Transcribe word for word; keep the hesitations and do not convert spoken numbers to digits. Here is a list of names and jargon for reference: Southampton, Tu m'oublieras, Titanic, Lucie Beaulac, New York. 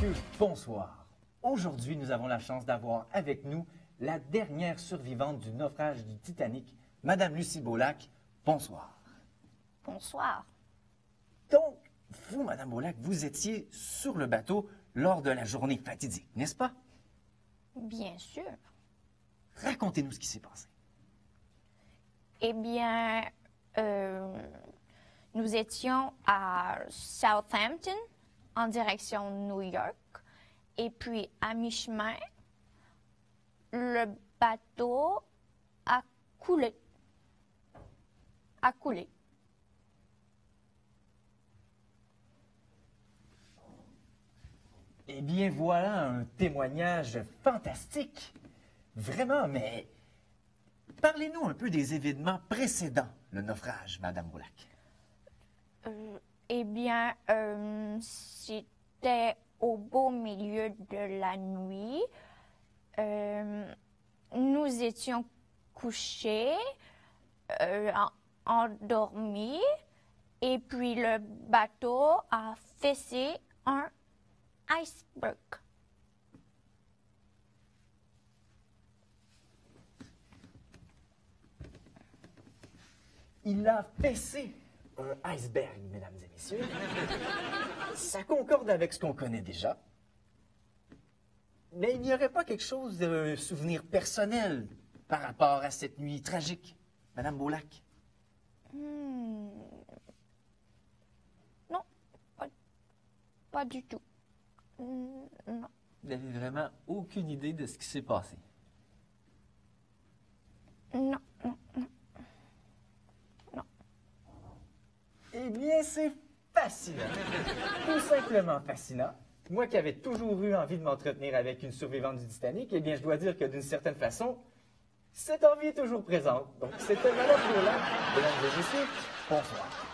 messieurs, bonsoir. Aujourd'hui, nous avons la chance d'avoir avec nous la dernière survivante du naufrage du Titanic, Madame Lucie Beaulac. Bonsoir. Bonsoir. Donc, vous, Madame Beaulac, vous étiez sur le bateau lors de la journée fatidique, n'est-ce pas? Bien sûr. Racontez-nous ce qui s'est passé. Eh bien, euh, nous étions à Southampton, en direction New York. Et puis, à mi-chemin, le bateau a coulé. A coulé. Eh bien, voilà un témoignage fantastique. Vraiment, mais parlez-nous un peu des événements précédents le naufrage, Madame Beaulac. Euh, eh bien, euh, c'était au beau milieu de la nuit. Euh, nous étions couchés, euh, endormis, et puis le bateau a fessé un iceberg. Il a fessé un iceberg, mesdames et messieurs. Ça concorde avec ce qu'on connaît déjà. Mais il n'y aurait pas quelque chose de souvenir personnel par rapport à cette nuit tragique, Madame Beaulac? Hmm. Non, pas, pas du tout. Non. Vous n'avez vraiment aucune idée de ce qui s'est passé? Non, non, non. Eh bien, c'est fascinant. Tout simplement fascinant. Moi qui avais toujours eu envie de m'entretenir avec une survivante du Titanic, eh bien, je dois dire que d'une certaine façon, cette envie est toujours présente. Donc, c'était Madame Beaulac, mesdames et messieurs, bonsoir.